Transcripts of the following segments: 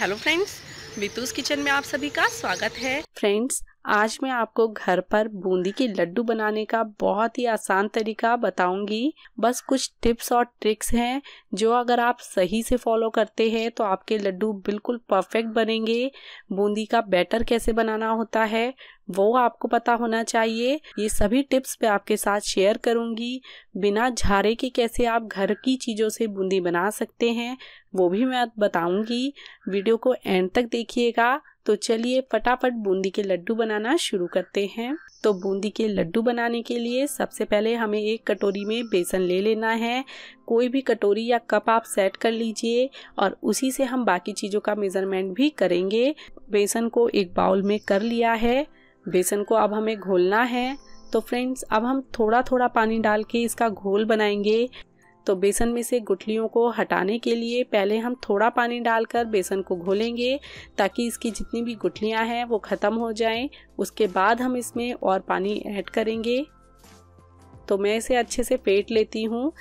Hello friends, Meetu's kitchen में आप सभी का स्वागत है। फ्रेंड्स, आज मैं आपको घर पर बूंदी के लड्डू बनाने का बहुत ही आसान तरीका बताऊंगी। बस कुछ टिप्स और ट्रिक्स हैं जो अगर आप सही से फॉलो करते हैं तो आपके लड्डू बिल्कुल परफेक्ट बनेंगे। बूंदी का बैटर कैसे बनाना होता है वो आपको पता होना चाहिए। ये सभी टिप्स मैं आपके साथ शेयर करूंगी। बिना झारे के कैसे आप घर की चीज़ों से बूंदी बना सकते हैं वो भी मैं बताऊंगी। वीडियो को एंड तक देखिएगा। तो चलिए फटाफट बूंदी के लड्डू बनाना शुरू करते हैं। तो बूंदी के लड्डू बनाने के लिए सबसे पहले हमें एक कटोरी में बेसन ले लेना है। कोई भी कटोरी या कप आप सेट कर लीजिए और उसी से हम बाकी चीज़ों का मेज़रमेंट भी करेंगे। बेसन को एक बाउल में कर लिया है। बेसन को अब हमें घोलना है। तो फ्रेंड्स, अब हम थोड़ा थोड़ा पानी डाल के इसका घोल बनाएंगे। तो बेसन में से गुठलियों को हटाने के लिए पहले हम थोड़ा पानी डालकर बेसन को घोलेंगे ताकि इसकी जितनी भी गुठलियां हैं वो ख़त्म हो जाएं। उसके बाद हम इसमें और पानी ऐड करेंगे। तो मैं इसे अच्छे से फेंट लेती हूँ।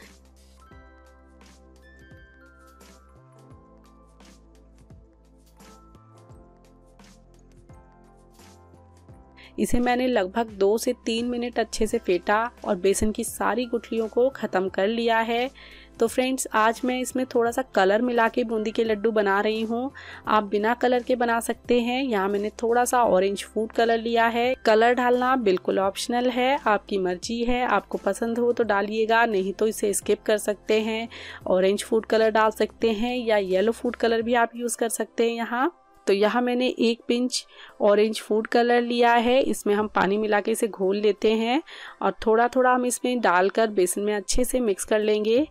इसे मैंने लगभग 2 से 3 मिनट अच्छे से फेंटा और बेसन की सारी गुठलियों को ख़त्म कर लिया है। तो फ्रेंड्स, आज मैं इसमें थोड़ा सा कलर मिला के बूंदी के लड्डू बना रही हूँ। आप बिना कलर के बना सकते हैं। यहाँ मैंने थोड़ा सा ऑरेंज फूड कलर लिया है। कलर डालना बिल्कुल ऑप्शनल है, आपकी मर्जी है। आपको पसंद हो तो डालिएगा, नहीं तो इसे स्किप कर सकते हैं। ऑरेंज फूड कलर डाल सकते हैं या येलो फूड कलर भी आप यूज़ कर सकते हैं यहाँ। तो यहाँ मैंने 1 पिंच ऑरेंज फूड कलर लिया है। इसमें हम पानी मिला के इसे घोल लेते हैं और थोड़ा थोड़ा हम इसमें डालकर बेसन में अच्छे से मिक्स कर लेंगे।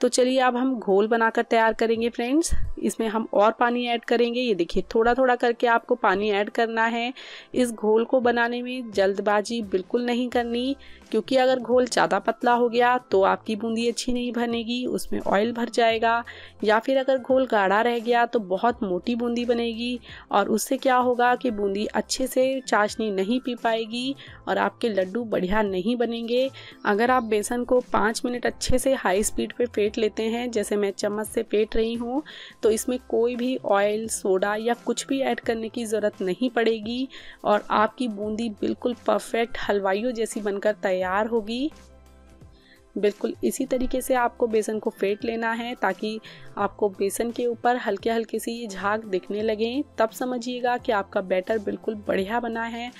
तो चलिए अब हम घोल बनाकर तैयार करेंगे। फ्रेंड्स, इसमें हम और पानी ऐड करेंगे। ये देखिए, थोड़ा थोड़ा करके आपको पानी ऐड करना है। इस घोल को बनाने में जल्दबाजी बिल्कुल नहीं करनी, क्योंकि अगर घोल ज़्यादा पतला हो गया तो आपकी बूंदी अच्छी नहीं बनेगी, उसमें ऑयल भर जाएगा। या फिर अगर घोल गाढ़ा रह गया तो बहुत मोटी बूंदी बनेगी और उससे क्या होगा कि बूंदी अच्छे से चाशनी नहीं पी पाएगी और आपके लड्डू बढ़िया नहीं बनेंगे। अगर आप बेसन को 5 मिनट अच्छे से हाई स्पीड पर फेंट लेते हैं, जैसे मैं चम्मच से फेंट रही हूँ, तो इसमें कोई भी ऑयल, सोडा या कुछ भी ऐड करने की ज़रूरत नहीं पड़ेगी और आपकी बूंदी बिल्कुल परफेक्ट हलवाइयों जैसी बनकर तैयार होगी। बिल्कुल इसी तरीके से आपको बेसन को फेंट लेना है ताकि आपको बेसन के ऊपर हल्के हल्के से ये झाग दिखने लगें। तब समझिएगा कि आपका बैटर बिल्कुल बढ़िया बना है।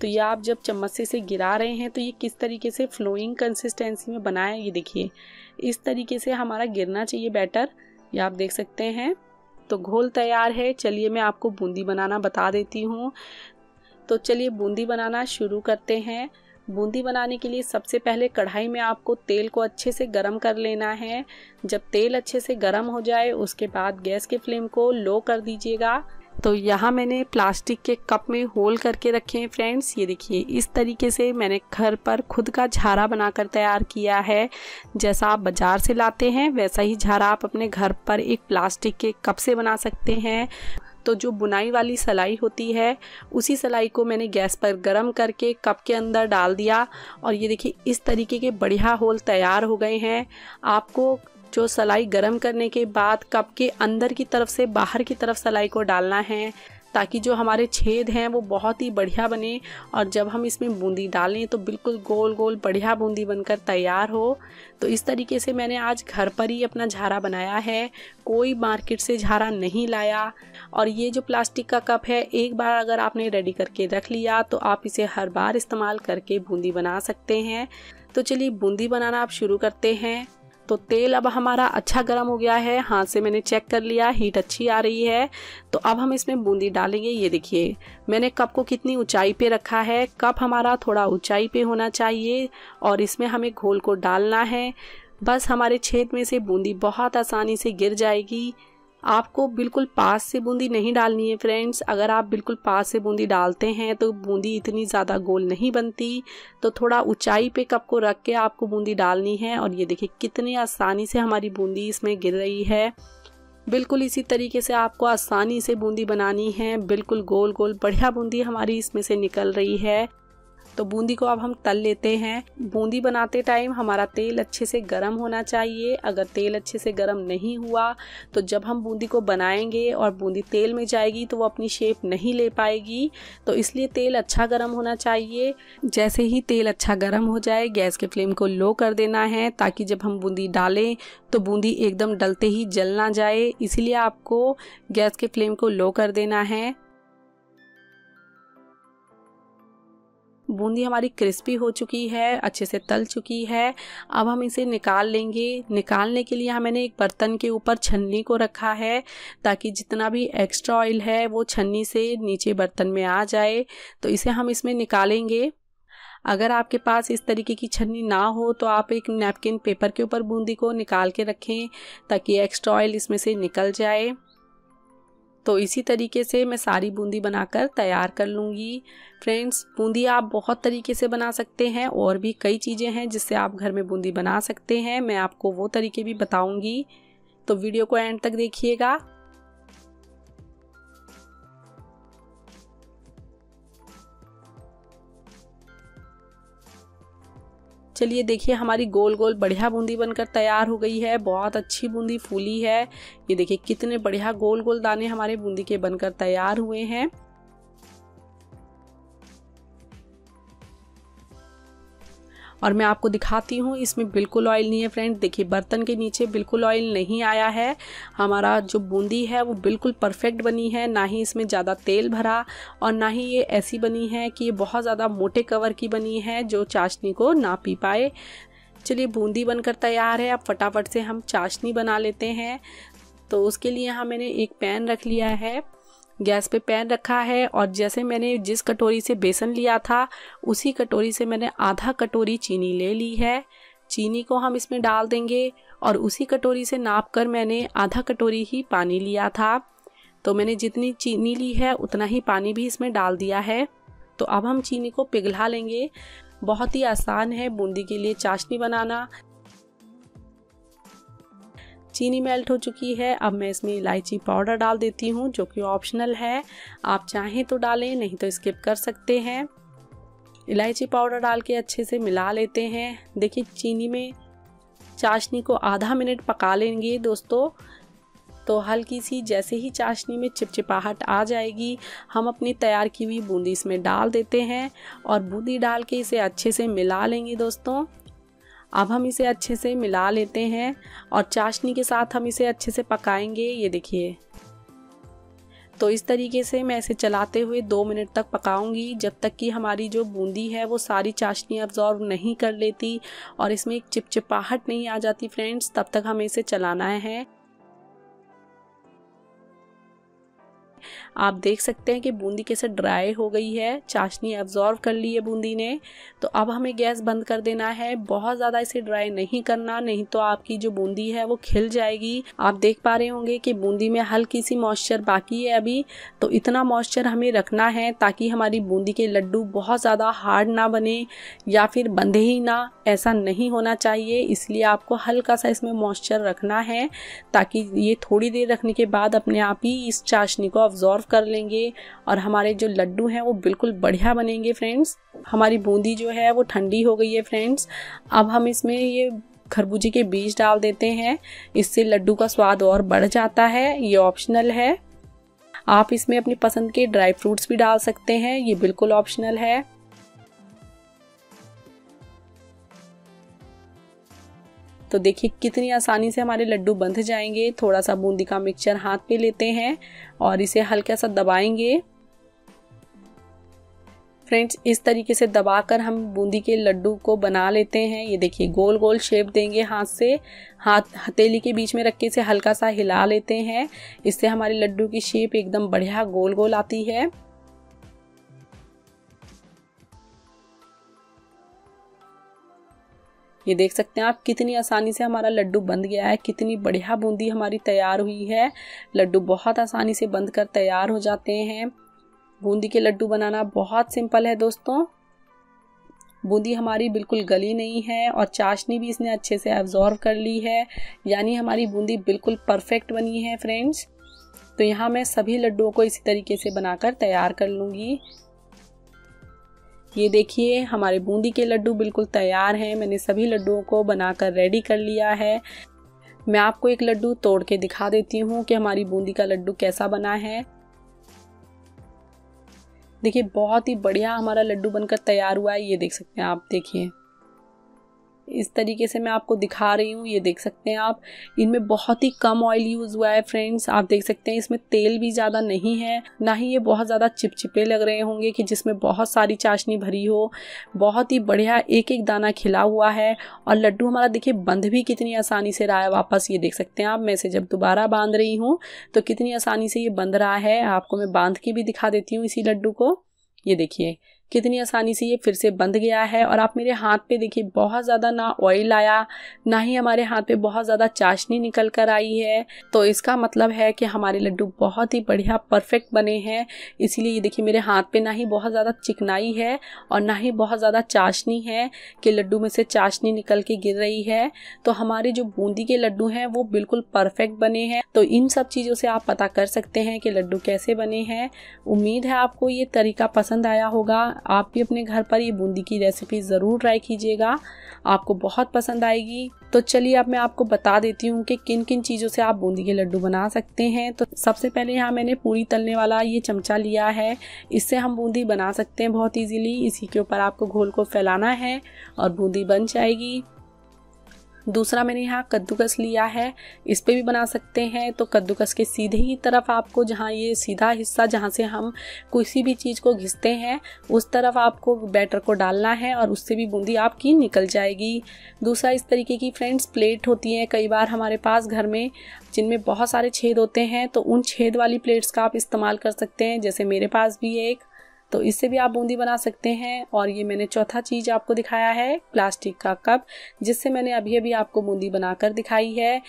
तो ये आप जब चम्मच से गिरा रहे हैं तो ये किस तरीके से फ्लोइंग कंसिस्टेंसी में बना है, ये देखिए। इस तरीके से हमारा गिरना चाहिए बैटर, ये आप देख सकते हैं। तो घोल तैयार है। चलिए मैं आपको बूंदी बनाना बता देती हूँ। तो चलिए बूंदी बनाना शुरू करते हैं। बूंदी बनाने के लिए सबसे पहले कढ़ाई में आपको तेल को अच्छे से गर्म कर लेना है। जब तेल अच्छे से गर्म हो जाए उसके बाद गैस के फ्लेम को लो कर दीजिएगा। तो यहाँ मैंने प्लास्टिक के कप में होल करके रखे हैं। फ्रेंड्स, ये देखिए, इस तरीके से मैंने घर पर खुद का झारा बनाकर तैयार किया है। जैसा आप बाज़ार से लाते हैं वैसा ही झारा आप अपने घर पर एक प्लास्टिक के कप से बना सकते हैं। तो जो बुनाई वाली सलाई होती है उसी सलाई को मैंने गैस पर गर्म करके कप के अंदर डाल दिया और ये देखिए इस तरीके के बढ़िया होल तैयार हो गए हैं। आपको जो सलाई गर्म करने के बाद कप के अंदर की तरफ से बाहर की तरफ सलाई को डालना है ताकि जो हमारे छेद हैं वो बहुत ही बढ़िया बने और जब हम इसमें बूंदी डालें तो बिल्कुल गोल गोल बढ़िया बूंदी बनकर तैयार हो। तो इस तरीके से मैंने आज घर पर ही अपना झारा बनाया है, कोई मार्केट से झारा नहीं लाया। और ये जो प्लास्टिक का कप है, एक बार अगर आपने रेडी करके रख लिया तो आप इसे हर बार इस्तेमाल करके बूंदी बना सकते हैं। तो चलिए बूंदी बनाना आप शुरू करते हैं। तो तेल अब हमारा अच्छा गर्म हो गया है। हाथ से मैंने चेक कर लिया, हीट अच्छी आ रही है। तो अब हम इसमें बूंदी डालेंगे। ये देखिए, मैंने कप को कितनी ऊंचाई पे रखा है। कप हमारा थोड़ा ऊंचाई पे होना चाहिए और इसमें हमें घोल को डालना है। बस हमारे छेद में से बूंदी बहुत आसानी से गिर जाएगी। आपको बिल्कुल पास से बूंदी नहीं डालनी है। फ्रेंड्स, अगर आप बिल्कुल पास से बूंदी डालते हैं तो बूंदी इतनी ज़्यादा गोल नहीं बनती। तो थोड़ा ऊंचाई पे कप को रख के आपको बूंदी डालनी है और ये देखिए कितनी आसानी से हमारी बूंदी इसमें गिर रही है। बिल्कुल इसी तरीके से आपको आसानी से बूंदी बनानी है। बिल्कुल गोल गोल बढ़िया बूंदी हमारी इसमें से निकल रही है। तो बूंदी को अब हम तल लेते हैं। बूंदी बनाते टाइम हमारा तेल अच्छे से गर्म होना चाहिए। अगर तेल अच्छे से गर्म नहीं हुआ तो जब हम बूंदी को बनाएंगे और बूंदी तेल में जाएगी तो वो अपनी शेप नहीं ले पाएगी, तो इसलिए तेल अच्छा गर्म होना चाहिए। जैसे ही तेल अच्छा गर्म हो जाए गैस के फ्लेम को लो कर देना है ताकि जब हम बूंदी डालें तो बूंदी एकदम डलते ही जल ना जाए, इसलिए आपको गैस के फ्लेम को लो कर देना है। बूंदी हमारी क्रिस्पी हो चुकी है, अच्छे से तल चुकी है। अब हम इसे निकाल लेंगे। निकालने के लिए मैंने एक बर्तन के ऊपर छन्नी को रखा है ताकि जितना भी एक्स्ट्रा ऑयल है वो छन्नी से नीचे बर्तन में आ जाए, तो इसे हम इसमें निकालेंगे। अगर आपके पास इस तरीके की छन्नी ना हो तो आप एक नैपकिन पेपर के ऊपर बूंदी को निकाल के रखें ताकि एक्स्ट्रा ऑयल इसमें से निकल जाए। तो इसी तरीके से मैं सारी बूंदी बनाकर तैयार कर लूँगी। फ्रेंड्स, बूंदी आप बहुत तरीके से बना सकते हैं और भी कई चीज़ें हैं जिससे आप घर में बूंदी बना सकते हैं। मैं आपको वो तरीके भी बताऊँगी, तो वीडियो को एंड तक देखिएगा। चलिए देखिए, हमारी गोल गोल बढ़िया बूंदी बनकर तैयार हो गई है। बहुत अच्छी बूंदी फूली है। ये देखिए कितने बढ़िया गोल गोल दाने हमारे बूंदी के बनकर तैयार हुए हैं। और मैं आपको दिखाती हूँ, इसमें बिल्कुल ऑयल नहीं है। फ्रेंड देखिए, बर्तन के नीचे बिल्कुल ऑयल नहीं आया है। हमारा जो बूंदी है वो बिल्कुल परफेक्ट बनी है, ना ही इसमें ज़्यादा तेल भरा और ना ही ये ऐसी बनी है कि ये बहुत ज़्यादा मोटे कवर की बनी है जो चाशनी को ना पी पाए। चलिए बूंदी बनकर तैयार है। अब फटाफट से हम चाशनी बना लेते हैं। तो उसके लिए यहाँ मैंने एक पैन रख लिया है, गैस पे पैन रखा है और जैसे मैंने जिस कटोरी से बेसन लिया था उसी कटोरी से मैंने आधा कटोरी चीनी ले ली है। चीनी को हम इसमें डाल देंगे और उसी कटोरी से नाप कर मैंने आधा कटोरी ही पानी लिया था, तो मैंने जितनी चीनी ली है उतना ही पानी भी इसमें डाल दिया है। तो अब हम चीनी को पिघला लेंगे। बहुत ही आसान है बूंदी के लिए चाशनी बनाना। चीनी मेल्ट हो चुकी है। अब मैं इसमें इलायची पाउडर डाल देती हूँ जो कि ऑप्शनल है, आप चाहें तो डालें नहीं तो स्किप कर सकते हैं। इलायची पाउडर डाल के अच्छे से मिला लेते हैं। देखिए चीनी में चाशनी को आधा मिनट पका लेंगे दोस्तों। तो हल्की सी जैसे ही चाशनी में चिपचिपाहट आ जाएगी हम अपनी तैयार की हुई बूंदी इसमें डाल देते हैं और बूंदी डाल के इसे अच्छे से मिला लेंगे दोस्तों। अब हम इसे अच्छे से मिला लेते हैं और चाशनी के साथ हम इसे अच्छे से पकाएंगे। ये देखिए, तो इस तरीके से मैं इसे चलाते हुए 2 मिनट तक पकाऊंगी जब तक कि हमारी जो बूंदी है वो सारी चाशनी अब्जॉर्व नहीं कर लेती और इसमें एक चिपचिपाहट नहीं आ जाती। फ्रेंड्स, तब तक हमें इसे चलाना है। आप देख सकते हैं कि बूंदी कैसे ड्राई हो गई है, चाशनी अब्जॉर्व कर ली है बूंदी ने। तो अब हमें गैस बंद कर देना है। बहुत ज़्यादा इसे ड्राई नहीं करना, नहीं तो आपकी जो बूंदी है वो खिल जाएगी। आप देख पा रहे होंगे कि बूंदी में हल्की सी मॉइस्चर बाकी है अभी, तो इतना मॉइस्चर हमें रखना है ताकि हमारी बूंदी के लड्डू बहुत ज़्यादा हार्ड ना बने या फिर बंधे ही ना, ऐसा नहीं होना चाहिए। इसलिए आपको हल्का सा इसमें मॉइस्चर रखना है ताकि ये थोड़ी देर रखने के बाद अपने आप ही इस चाशनी को अब्जॉर्व कर लेंगे और हमारे जो लड्डू हैं वो बिल्कुल बढ़िया बनेंगे। फ्रेंड्स, हमारी बूंदी जो है वो ठंडी हो गई है। फ्रेंड्स, अब हम इसमें ये खरबूजे के बीज डाल देते हैं, इससे लड्डू का स्वाद और बढ़ जाता है। ये ऑप्शनल है, आप इसमें अपनी पसंद के ड्राई फ्रूट्स भी डाल सकते हैं, ये बिल्कुल ऑप्शनल है। तो देखिए कितनी आसानी से हमारे लड्डू बंध जाएंगे। थोड़ा सा बूंदी का मिक्सचर हाथ पे लेते हैं और इसे हल्का सा दबाएंगे। फ्रेंड्स, इस तरीके से दबाकर हम बूंदी के लड्डू को बना लेते हैं। ये देखिए गोल गोल शेप देंगे हाथ से, हाथ हथेली के बीच में रख के इसे हल्का सा हिला लेते हैं। इससे हमारे लड्डू की शेप एकदम बढ़िया गोल गोल आती है। ये देख सकते हैं आप कितनी आसानी से हमारा लड्डू बंध गया है, कितनी बढ़िया बूंदी हमारी तैयार हुई है। लड्डू बहुत आसानी से बंध कर तैयार हो जाते हैं। बूंदी के लड्डू बनाना बहुत सिंपल है दोस्तों। बूंदी हमारी बिल्कुल गली नहीं है और चाशनी भी इसने अच्छे से एब्जॉर्व कर ली है, यानी हमारी बूंदी बिल्कुल परफेक्ट बनी है। फ्रेंड्स, तो यहाँ मैं सभी लड्डुओं को इसी तरीके से बनाकर तैयार कर लूँगी। ये देखिए हमारे बूंदी के लड्डू बिल्कुल तैयार हैं। मैंने सभी लड्डुओं को बनाकर रेडी कर लिया है। मैं आपको एक लड्डू तोड़ के दिखा देती हूँ कि हमारी बूंदी का लड्डू कैसा बना है। देखिए बहुत ही बढ़िया हमारा लड्डू बनकर तैयार हुआ है। ये देख सकते हैं आप, देखिए इस तरीके से मैं आपको दिखा रही हूँ। ये देख सकते हैं आप, इनमें बहुत ही कम ऑयल यूज़ हुआ है फ्रेंड्स। आप देख सकते हैं इसमें तेल भी ज़्यादा नहीं है, ना ही ये बहुत ज़्यादा चिपचिपे लग रहे होंगे कि जिसमें बहुत सारी चाशनी भरी हो। बहुत ही बढ़िया एक एक दाना खिला हुआ है। और लड्डू हमारा देखिए बंध भी कितनी आसानी से रहा है वापस। ये देख सकते हैं आप, मैं इसे जब दोबारा बांध रही हूँ तो कितनी आसानी से ये बंध रहा है। आपको मैं बांध के भी दिखा देती हूँ इसी लड्डू को। ये देखिए कितनी आसानी से ये फिर से बंध गया है। और आप मेरे हाथ पे देखिए बहुत ज़्यादा ना ऑयल आया, ना ही हमारे हाथ पे बहुत ज़्यादा चाशनी निकल कर आई है। तो इसका मतलब है कि हमारे लड्डू बहुत ही बढ़िया परफेक्ट बने हैं। इसीलिए ये देखिए मेरे हाथ पे ना ही बहुत ज़्यादा चिकनाई है और ना ही बहुत ज़्यादा चाशनी है कि लड्डू में से चाशनी निकल के गिर रही है। तो हमारे जो बूंदी के लड्डू हैं वो बिल्कुल परफेक्ट बने हैं। तो इन सब चीज़ों से आप पता कर सकते हैं कि लड्डू कैसे बने हैं। उम्मीद है आपको ये तरीका पसंद आया होगा। आप भी अपने घर पर ये बूंदी की रेसिपी ज़रूर ट्राई कीजिएगा, आपको बहुत पसंद आएगी। तो चलिए अब मैं आपको बता देती हूँ कि किन किन चीज़ों से आप बूंदी के लड्डू बना सकते हैं। तो सबसे पहले यहाँ मैंने पूरी तलने वाला ये चमचा लिया है, इससे हम बूंदी बना सकते हैं बहुत ईजीली। इसी के ऊपर आपको घोल को फैलाना है और बूंदी बन जाएगी। दूसरा मैंने यहाँ कद्दूकस लिया है, इस पर भी बना सकते हैं। तो कद्दूकस के सीधे ही तरफ आपको जहाँ ये सीधा हिस्सा जहाँ से हम किसी भी चीज़ को घिसते हैं उस तरफ आपको बैटर को डालना है और उससे भी बूंदी आपकी निकल जाएगी। दूसरा इस तरीके की फ्रेंड्स प्लेट होती हैं कई बार हमारे पास घर में जिनमें बहुत सारे छेद होते हैं, तो उन छेद वाली प्लेट्स का आप इस्तेमाल कर सकते हैं, जैसे मेरे पास भी एक। तो इससे भी आप बूंदी बना सकते हैं। और ये मैंने चौथा चीज़ आपको दिखाया है प्लास्टिक का कप, जिससे मैंने अभी अभी आपको बूंदी बनाकर दिखाई है।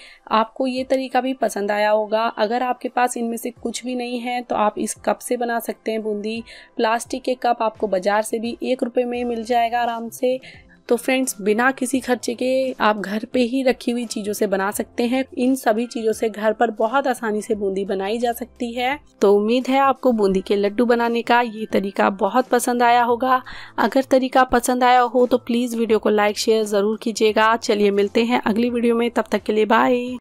आपको ये तरीका भी पसंद आया होगा। अगर आपके पास इनमें से कुछ भी नहीं है तो आप इस कप से बना सकते हैं बूंदी। प्लास्टिक के कप आपको बाज़ार से भी 1 रुपये में मिल जाएगा आराम से। तो फ्रेंड्स बिना किसी खर्चे के आप घर पे ही रखी हुई चीज़ों से बना सकते हैं। इन सभी चीज़ों से घर पर बहुत आसानी से बूंदी बनाई जा सकती है। तो उम्मीद है आपको बूंदी के लड्डू बनाने का ये तरीका बहुत पसंद आया होगा। अगर तरीका पसंद आया हो तो प्लीज़ वीडियो को लाइक शेयर ज़रूर कीजिएगा। चलिए मिलते हैं अगली वीडियो में, तब तक के लिए बाय।